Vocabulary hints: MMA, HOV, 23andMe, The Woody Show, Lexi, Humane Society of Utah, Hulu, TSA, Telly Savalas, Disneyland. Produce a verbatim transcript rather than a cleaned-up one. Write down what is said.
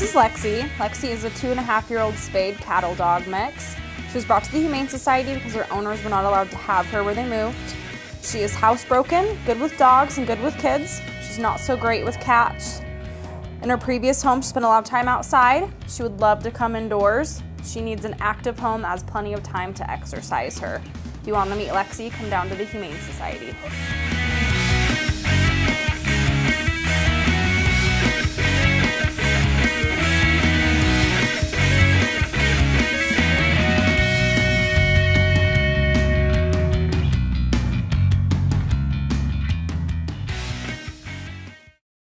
This is Lexi. Lexi is a two and a half year old spayed cattle dog mix. She was brought to the Humane Society because her owners were not allowed to have her where they moved. She is housebroken, good with dogs and good with kids. She's not so great with cats. In her previous home, she spent a lot of time outside. She would love to come indoors. She needs an active home that has plenty of time to exercise her. If you want to meet Lexi, come down to the Humane Society.